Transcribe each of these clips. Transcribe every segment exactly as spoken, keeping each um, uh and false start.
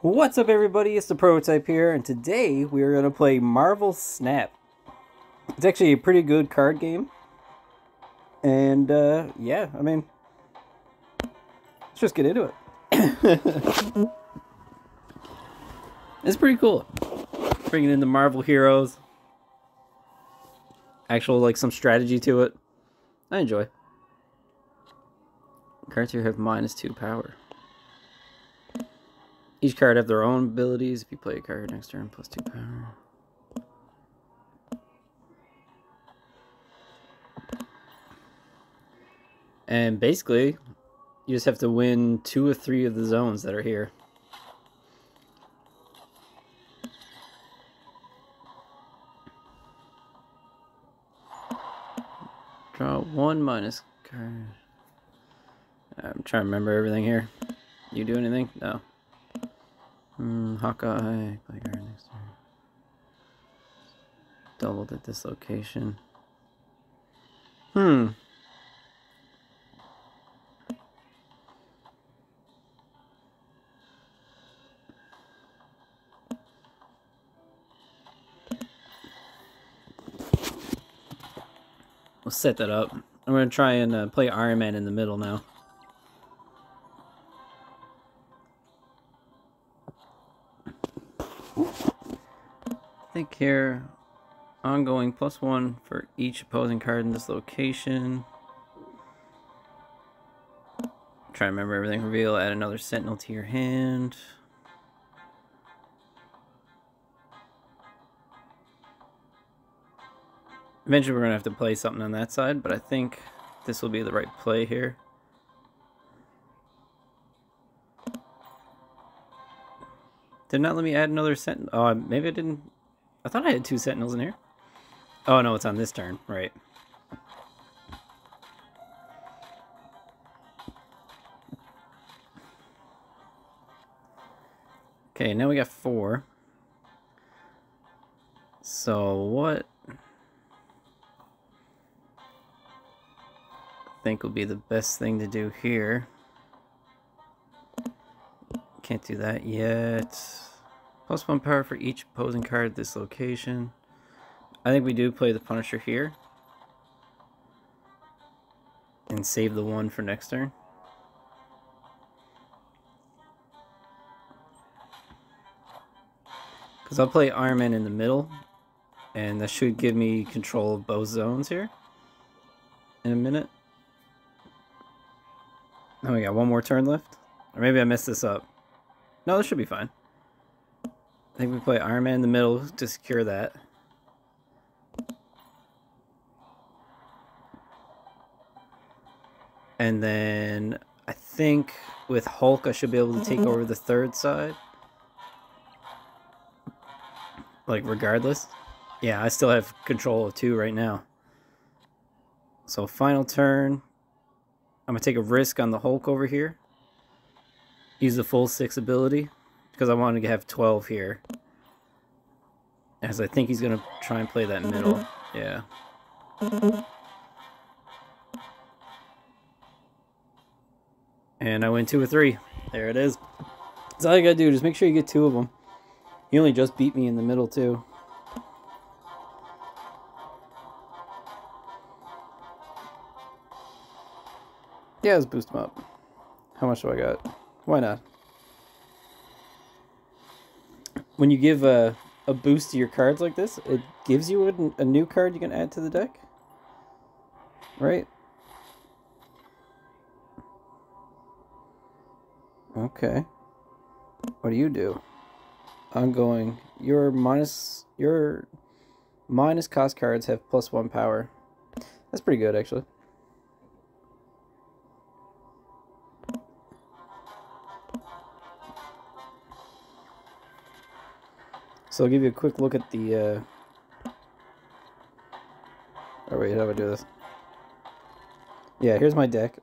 What's up, everybody? It's the Prototype here, and today we're going to play Marvel Snap. It's actually a pretty good card game. And, uh, yeah, I mean, let's just get into it. It's pretty cool. Bringing in the Marvel heroes. Actual, like, some strategy to it. I enjoy. Cards here have minus two power. Each card have their own abilities. If you play a card next turn, plus two power. And basically, you just have to win two or three of the zones that are here. Draw one minus card. I'm trying to remember everything here. You do anything? No. Hmm, Hawkeye, play card next turn. Doubled at this location. Hmm. We'll set that up. I'm going to try and uh, play Iron Man in the middle now. Here, ongoing plus one for each opposing card in this location. Try to remember everything. Reveal, add another Sentinel to your hand. Eventually we're gonna have to play something on that side, but I think this will be the right play here. Did not let me add another Sentinel. Oh, maybe I didn't. I thought I had two Sentinels in here. Oh no, it's on this turn, right. Okay, now we got four. So what I think will be the best thing to do here. Can't do that yet. Plus one power for each opposing card at this location. I think we do play the Punisher here. And save the one for next turn. Because I'll play Iron Man in the middle. And that should give me control of both zones here. In a minute. Now we got one more turn left. Or maybe I messed this up. No, this should be fine. I think we play Iron Man in the middle to secure that. And then I think with Hulk I should be able to take over the third side. Like regardless. Yeah, I still have control of two right now. So final turn. I'm going to take a risk on the Hulk over here. Use the full six ability. Because I wanted to have twelve here. As I think he's going to try and play that middle. Yeah. And I win two or three. There it is. That's all you got to do. Just make sure you get two of them. He only just beat me in the middle, too. Yeah, let's boost him up. How much do I got? Why not? When you give a, a boost to your cards like this, it gives you a, a new card you can add to the deck. Right? Okay. What do you do? Ongoing. Your minus, your minus cost cards have plus one power. That's pretty good, actually. So I'll give you a quick look at the, uh... oh wait, how do I do this? Yeah, here's my deck.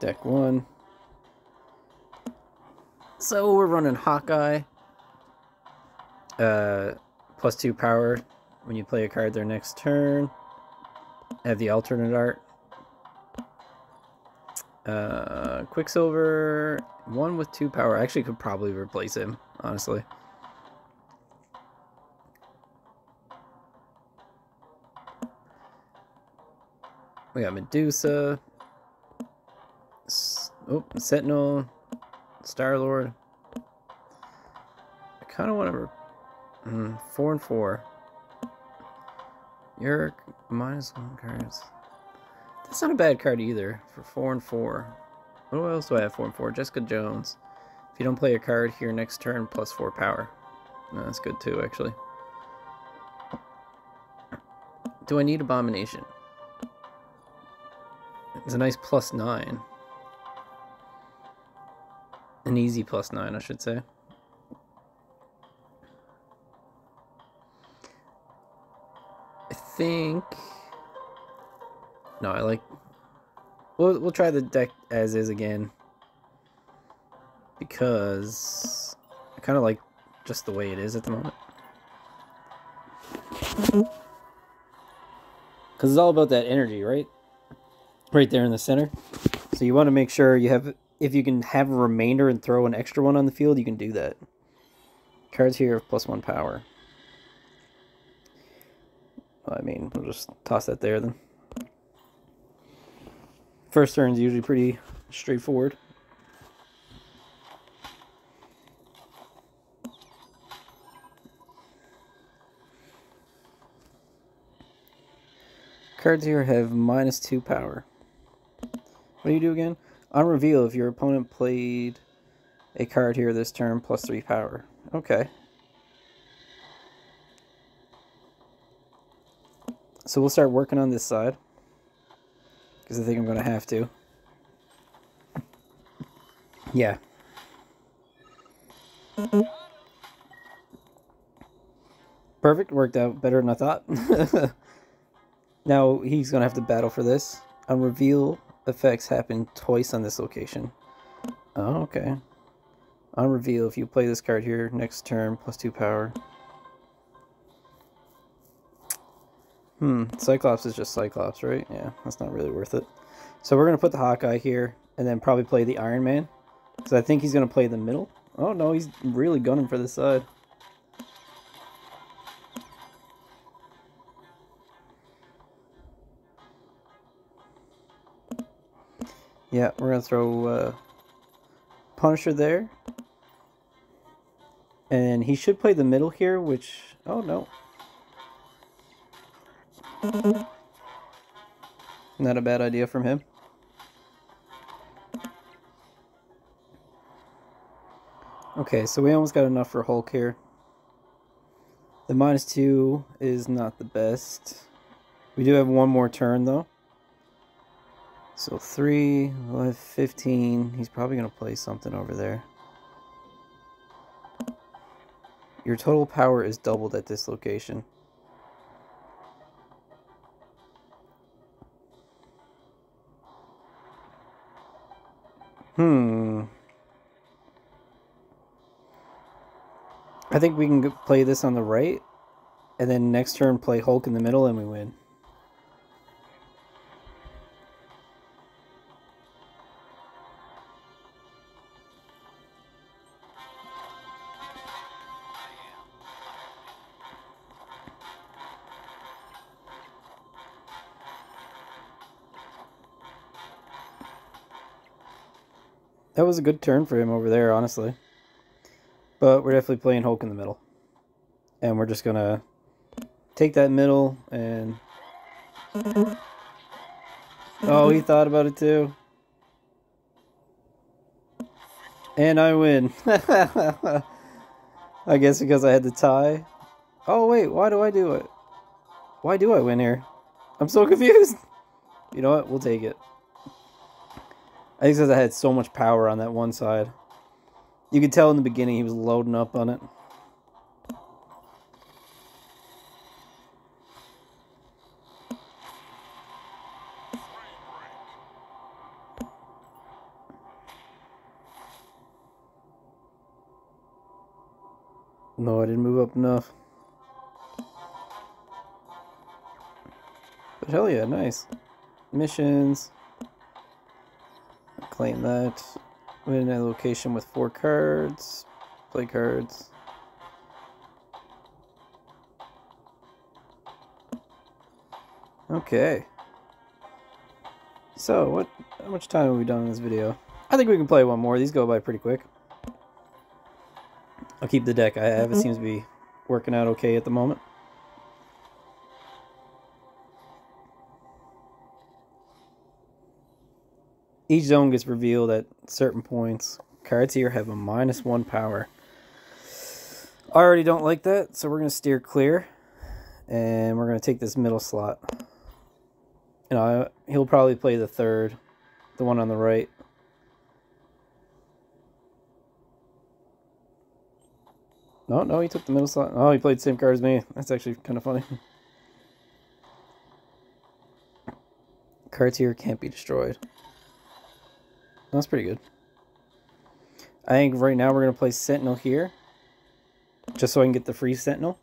Deck one. So we're running Hawkeye. Uh, plus two power when you play a card their next turn. I have the alternate art. Uh, Quicksilver, one with two power. I actually could probably replace him, honestly. We got Medusa. S oh, Sentinel. Star-Lord. I kind of want to... Mm, four and four. Your minus one cards. That's not a bad card either for four and four. What else do I have four and four? Jessica Jones. If you don't play a card here next turn, plus four power. No, that's good too, actually. Do I need Abomination? It's a nice plus nine. An easy plus nine, I should say. I think... No, I like... We'll, we'll try the deck as is again. Because... I kind of like just the way it is at the moment. Because it's all about that energy, right? Right there in the center. So you want to make sure you have... If you can have a remainder and throw an extra one on the field, you can do that. Cards here have plus one power. Well, I mean, we'll just toss that there then. First turn is usually pretty straightforward. Cards here have minus two power. What do you do again? On reveal, if your opponent played a card here this turn, plus three power. Okay. So we'll start working on this side. Because I think I'm going to have to. Yeah. Perfect. Worked out better than I thought. Now he's going to have to battle for this. On reveal... Effects happen twice on this location. Oh, okay. On reveal, if you play this card here next turn, plus two power. Hmm. Cyclops is just Cyclops, right? Yeah, that's not really worth it. So we're gonna put the Hawkeye here, and then probably play the Iron Man. So I think he's gonna play the middle. Oh no, he's really gunning for this side. Yeah, we're going to throw uh, Punisher there. And he should play the middle here, which... Oh, no. Not a bad idea from him. Okay, so we almost got enough for Hulk here. The minus two is not the best. We do have one more turn, though. So three, we'll have fifteen. He's probably going to play something over there. Your total power is doubled at this location. Hmm. I think we can play this on the right. And then next turn play Hulk in the middle and we win. That was a good turn for him over there, honestly. But we're definitely playing Hulk in the middle. And we're just going to take that middle and... Oh, he thought about it too. And I win. I guess because I had the tie. Oh, wait, why do I do it? Why do I win here? I'm so confused. You know what? We'll take it. I think because I had so much power on that one side. You could tell in the beginning he was loading up on it. No, I didn't move up enough. But hell yeah, nice. Missions... claim that. Win a location with four cards. Play cards. Okay. So, what? How much time have we done in this video? I think we can play one more. These go by pretty quick. I'll keep the deck I have. It seems to be working out okay at the moment. Each zone gets revealed at certain points. Cards here have a minus one power. I already don't like that, so we're going to steer clear. And we're going to take this middle slot. And I, he'll probably play the third, the one on the right. No, no, he took the middle slot. Oh, he played the same card as me. That's actually kind of funny. Cards here can't be destroyed. That's pretty good. I think right now we're going to play Sentinel here. Just so I can get the free Sentinel.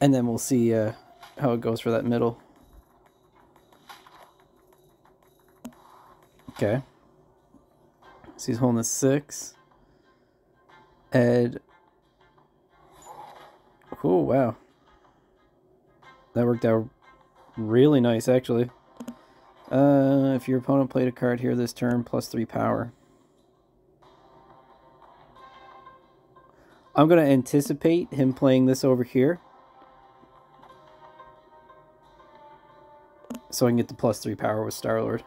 And then we'll see uh, how it goes for that middle. Okay. So he's holding a six. Ed. Oh, wow. That worked out really nice, actually. Uh, if your opponent played a card here this turn, plus three power. I'm going to anticipate him playing this over here. So I can get the plus three power with Star-Lord.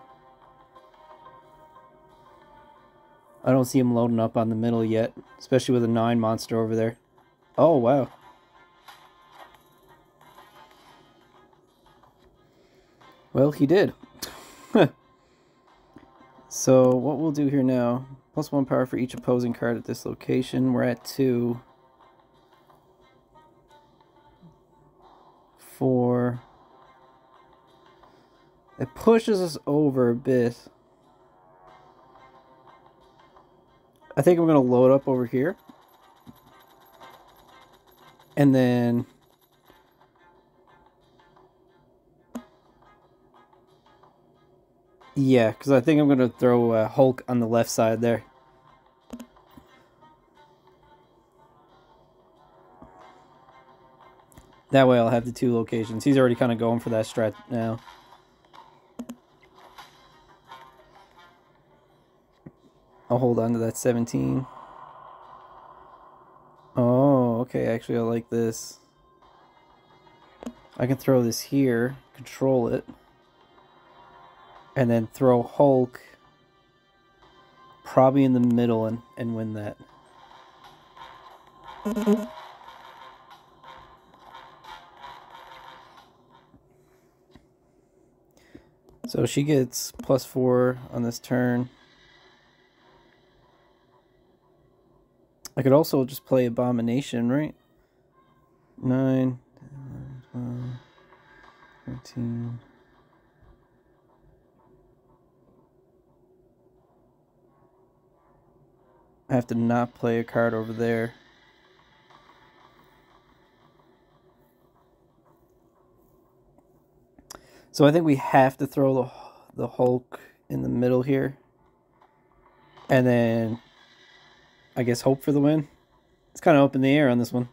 I don't see him loading up on the middle yet, especially with a nine monster over there. Oh, wow. Well, he did. So what we'll do here now, plus one power for each opposing card at this location. We're at two. Four. It pushes us over a bit. I think I'm going to load up over here. And then... yeah, because I think I'm going to throw uh, Hulk on the left side there. That way I'll have the two locations. He's already kind of going for that strat now. I'll hold on to that seventeen. Oh, okay. Actually, I like this. I can throw this here, control it, and then throw Hulk probably in the middle and, and win that. So she gets plus four on this turn. I could also just play Abomination, right? nine, twelve, thirteen. I have to not play a card over there. So I think we have to throw the, the Hulk in the middle here. And then... I guess hope for the win. It's kind of up in the air on this one.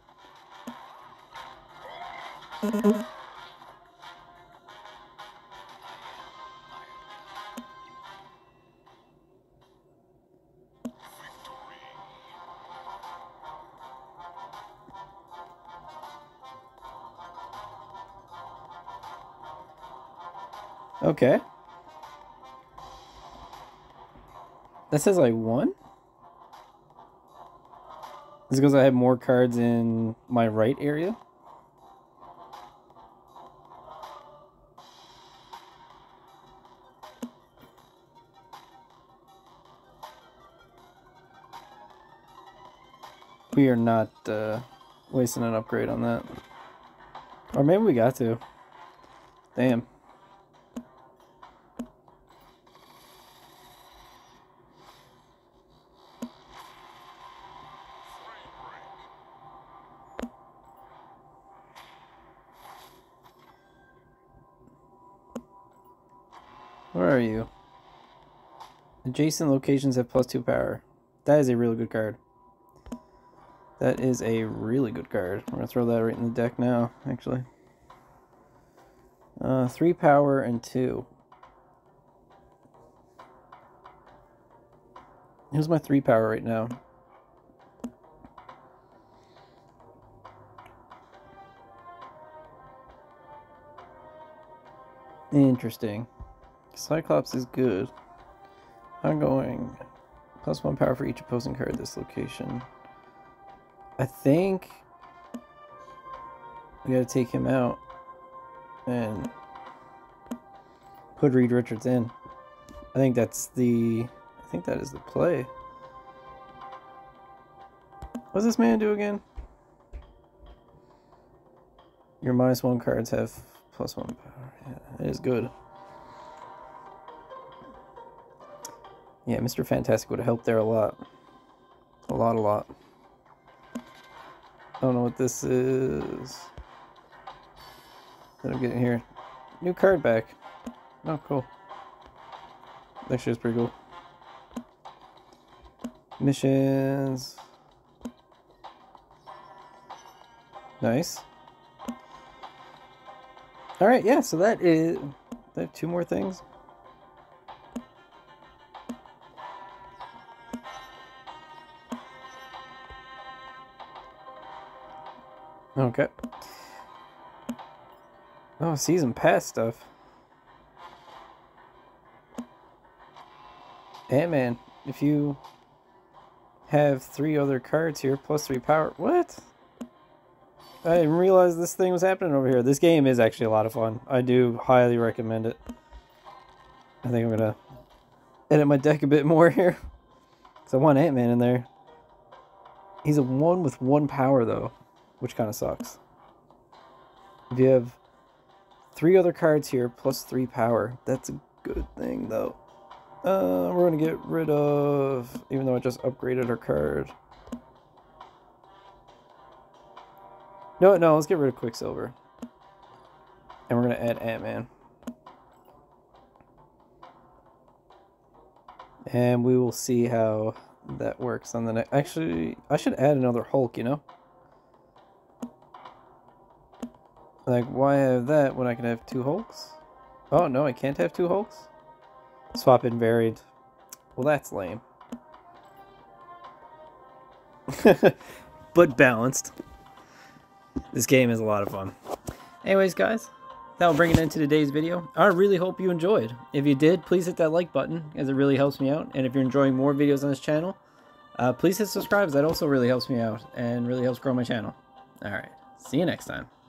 Okay. That says I won? It's because I have more cards in my right area. We are not uh, wasting an upgrade on that. Or maybe we got to. Damn. Where are you? Adjacent locations have plus two power. That is a really good card. That is a really good card. We're going to throw that right in the deck now, actually. Uh, three power and two. Here's my three power right now. Interesting. Cyclops is good. Ongoing. Plus one power for each opposing card at this location. I think we gotta take him out and put Reed Richards in. I think that's the I think that is the play. What does this man do again? Your minus one cards have plus one power. Yeah, it is good. Yeah, Mister Fantastic would have helped there a lot. A lot, a lot. I don't know what this is that I'm getting here. New card back. Oh, cool. That shit's pretty cool. Missions. Nice. Alright, yeah, so that is... I have two more things. Okay. Oh, season pass stuff. Ant-Man, if you have three other cards here, plus three power. What? I didn't realize this thing was happening over here. This game is actually a lot of fun. I do highly recommend it. I think I'm gonna edit my deck a bit more here. Because I want Ant-Man in there. He's a one with one power, though. Which kind of sucks. If you have three other cards here, plus three power. That's a good thing, though. Uh, we're going to get rid of... Even though I just upgraded our card. No, no, let's get rid of Quicksilver. And we're going to add Ant-Man. And we will see how that works on the next... Actually, I should add another Hulk, you know? Like, why have that when I can have two Hulks? Oh, no, I can't have two Hulks? Swap in varied. Well, that's lame. But balanced. This game is a lot of fun. Anyways, guys, that'll bring it into today's video. I really hope you enjoyed. If you did, please hit that like button, as it really helps me out. And if you're enjoying more videos on this channel, uh, please hit subscribe, as that also really helps me out and really helps grow my channel. Alright, see you next time.